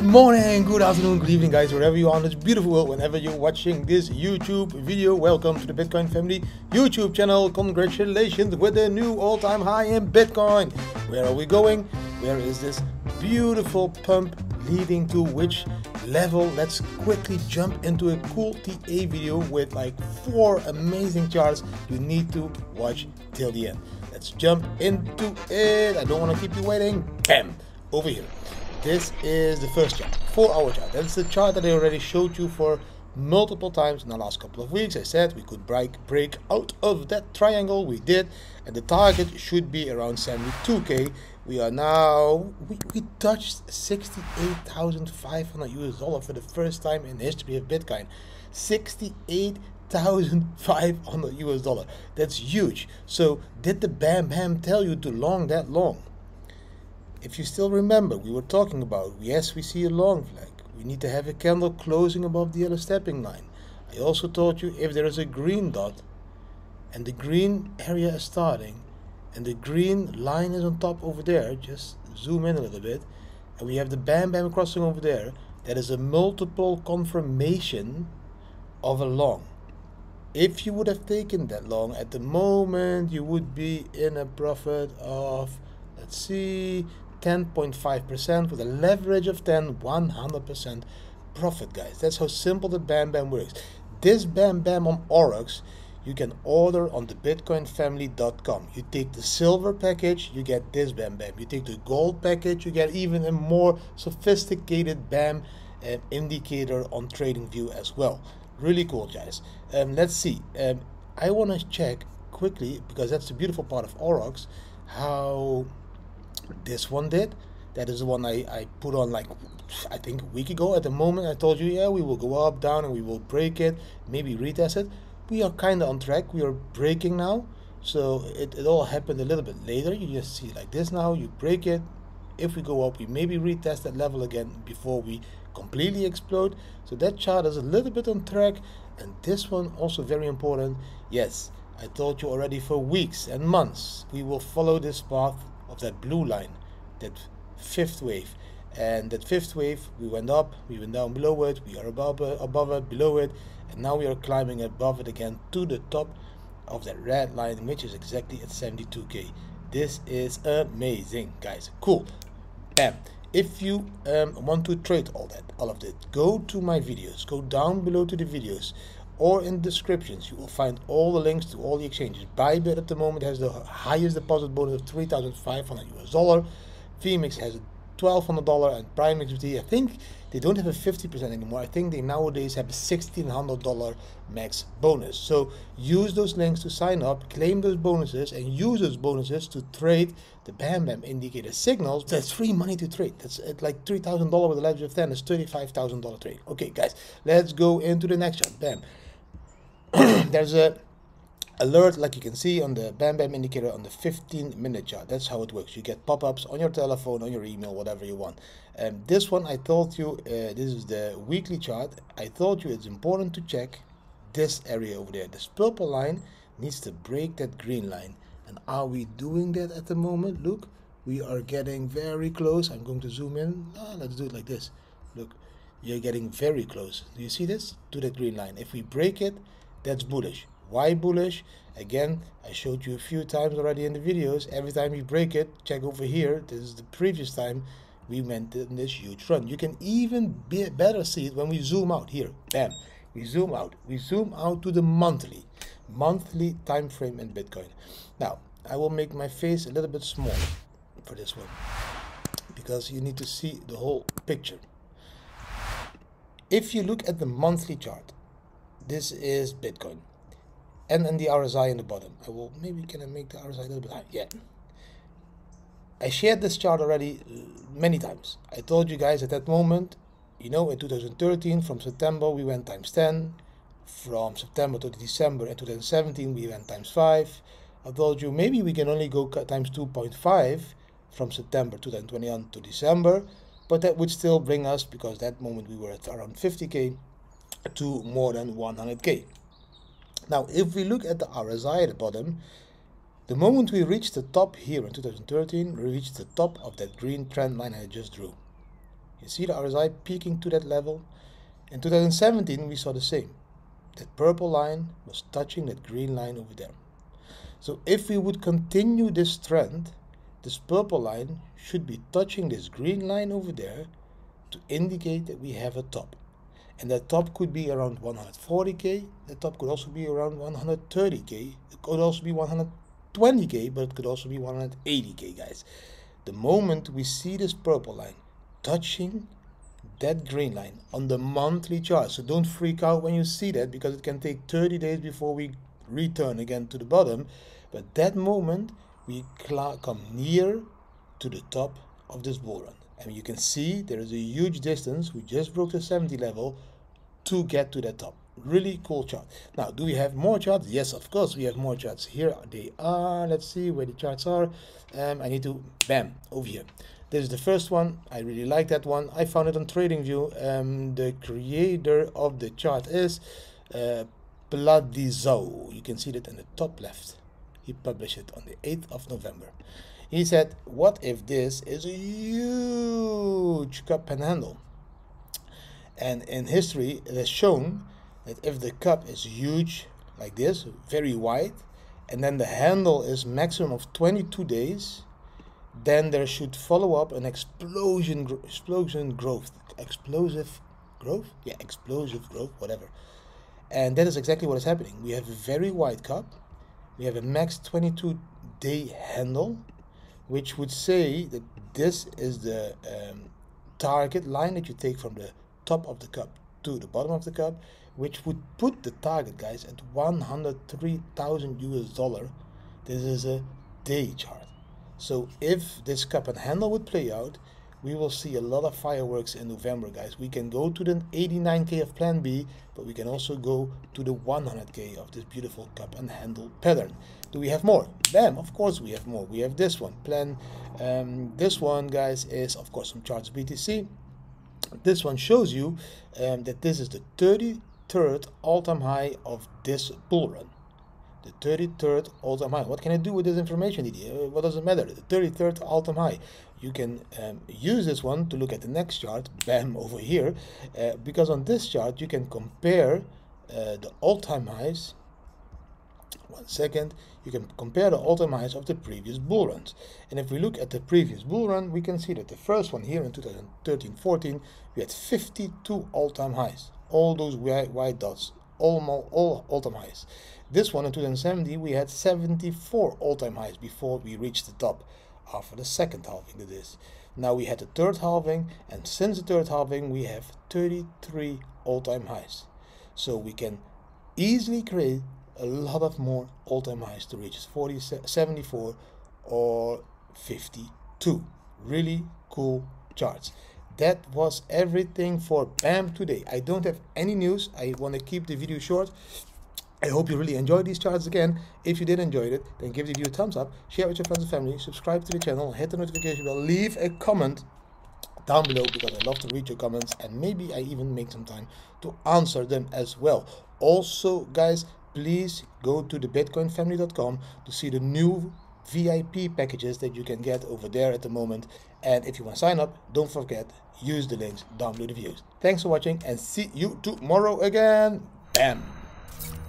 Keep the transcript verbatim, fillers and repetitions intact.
Good morning, good afternoon, good evening, guys, wherever you are in this beautiful world, whenever you're watching this YouTube video. Welcome to the Bitcoin Family YouTube channel. Congratulations with a new all-time high in Bitcoin. Where are we going? Where is this beautiful pump leading to which level? Let's quickly jump into a cool T A video with like four amazing charts you need to watch till the end. Let's jump into it. I don't want to keep you waiting. Bam! Over here. This is the first chart, four hour chart. That's the chart that I already showed you for multiple times in the last couple of weeks. I said we could break break out of that triangle. We did, and the target should be around seventy-two K. We are now, we, we touched sixty-eight thousand five hundred U S dollar for the first time in the history of Bitcoin. sixty-eight thousand five hundred U S dollar. That's huge. So did the Bam Bam tell you to long that long? If you still remember, we were talking about, yes, we see a long flag. We need to have a candle closing above the yellow stepping line. I also told you if there is a green dot and the green area is starting and the green line is on top over there, just zoom in a little bit, and we have the Bam Bam crossing over there, that is a multiple confirmation of a long. If you would have taken that long at the moment, you would be in a profit of, let's see, ten point five percent with a leverage of ten, one hundred percent profit, guys. That's how simple the Bam Bam works. This Bam Bam on Orox, you can order on the bitcoin family dot com. You take the silver package, you get this Bam Bam. You take the gold package, you get even a more sophisticated Bam uh, indicator on TradingView as well. Really cool, guys. Um, let's see. Um, I want to check quickly, because that's the beautiful part of Orox, how this one did. That is the one I, I put on like I think a week ago. At the moment I told you, yeah, we will go up, down, and we will break it, maybe retest it. We are kind of on track. We are breaking now, so it, it all happened a little bit later. You just see like this now. You break it. If we go up, we maybe retest that level again before we completely explode. So that chart is a little bit on track, and this one also very important. Yes, I told you already for weeks and months we will follow this path of that blue line, that fifth wave. And that fifth wave, we went up, we went down below it, we are above it, above it, below it, and now we are climbing above it again to the top of that red line, which is exactly at seventy-two K. This is amazing, guys. Cool. Bam. If you um, want to trade all that, all of that, go to my videos, go down below to the videos, or in descriptions, you will find all the links to all the exchanges. Bybit at the moment has the highest deposit bonus of three thousand five hundred U S dollar. Phemex has a twelve hundred dollar, and PrimeXBT, I think they don't have a fifty percent anymore. I think they nowadays have a sixteen hundred dollar max bonus. So use those links to sign up, claim those bonuses, and use those bonuses to trade the Bam Bam indicator signals. That's free money to trade. That's at like three thousand dollars with a leverage of ten. That's thirty-five thousand dollar trade. Okay, guys, let's go into the next chart. Bam. There's a alert, like you can see on the Bam Bam indicator on the fifteen minute chart. That's how it works. You get pop-ups on your telephone, on your email, whatever you want. And um, this one, I told you, uh, this is the weekly chart. I told you it's important to check this area over there. This purple line needs to break that green line. And are we doing that at the moment? Look, we are getting very close. I'm going to zoom in. Ah, let's do it like this. Look, you're getting very close. Do you see this? To that green line. If we break it, that's bullish. Why bullish? Again, I showed you a few times already in the videos. Every time you break it, check over here. This is the previous time we went in this huge run. You can even be better see it when we zoom out here. Bam! We zoom out. We zoom out to the monthly, monthly time frame in Bitcoin. Now, I will make my face a little bit smaller for this one because you need to see the whole picture. If you look at the monthly chart, this is Bitcoin. And then the R S I in the bottom. I will, maybe can I make the R S I a little bit higher? Yeah. I shared this chart already many times. I told you guys at that moment, you know, in two thousand thirteen, from September we went times ten. From September to December in two thousand seventeen we went times five. I told you maybe we can only go times two point five from September twenty twenty-one to December. But that would still bring us, because that moment we were at around fifty K, to more than one hundred K. Now, if we look at the R S I at the bottom, the moment we reached the top here in two thousand thirteen, we reached the top of that green trend line I just drew. You see the R S I peaking to that level. In two thousand seventeen, we saw the same. That purple line was touching that green line over there. So if we would continue this trend, this purple line should be touching this green line over there to indicate that we have a top. And that top could be around one hundred forty K. The top could also be around one hundred thirty K. It could also be one hundred twenty K, but it could also be one hundred eighty K, guys. The moment we see this purple line touching that green line on the monthly chart, so don't freak out when you see that, because it can take thirty days before we return again to the bottom. But that moment we come near to the top of this bull run, and you can see there is a huge distance. We just broke the seventy level to get to that top. Really cool chart. Now, do we have more charts? Yes, of course we have more charts. Here they are. Let's see where the charts are. um I need to bam over here. This is the first one. I really like that one. I found it on TradingView. Um, the creator of the chart is uh, Pladizou. You can see that in the top left. He published it on the eighth of November. He said, what if this is a huge cup panhandle? And in history, it has shown that if the cup is huge like this, very wide, and then the handle is maximum of twenty-two days, then there should follow up an explosion gro explosion growth explosive growth yeah explosive growth, whatever. And that is exactly what is happening. We have a very wide cup, we have a max twenty-two day handle, which would say that this is the um, target line that you take from the top of the cup to the bottom of the cup, which would put the target, guys, at one hundred three thousand U S dollar. This is a day chart. So if this cup and handle would play out, we will see a lot of fireworks in November, guys. We can go to the eighty-nine K of plan B, but we can also go to the one hundred K of this beautiful cup and handle pattern. Do we have more? Bam, of course we have more. We have this one, plan. Um, this one, guys, is of course from Charts B T C. This one shows you um, that this is the thirty-third all-time high of this bull run. The thirty-third all-time high. What can I do with this information, D D? What does it matter? The thirty-third all-time high. You can um, use this one to look at the next chart, bam, over here, uh, because on this chart you can compare uh, the all-time highs. One second. You can compare the all-time highs of the previous bull runs. And if we look at the previous bull run, we can see that the first one here in two thousand thirteen fourteen, we had fifty-two all-time highs. All those white dots. Almost all all-time highs. This one in two thousand seventeen, we had seventy-four all-time highs before we reached the top after the second halving of this. Now we had the third halving, and since the third halving we have thirty-three all-time highs. So we can easily create a lot of more all-time highs to reach forty, seventy-four or fifty-two. Really cool charts. That was everything for BAM today. I don't have any news. I want to keep the video short. I hope you really enjoyed these charts again. If you did enjoy it, then give the video a thumbs up, share with your friends and family, subscribe to the channel, hit the notification bell, leave a comment down below, because I love to read your comments, and maybe I even make some time to answer them as well. Also, guys, please go to the bitcoin family dot com to see the new V I P packages that you can get over there at the moment. And if you want to sign up, don't forget, use the links down below the videos. Thanks for watching, and see you tomorrow again. Bam!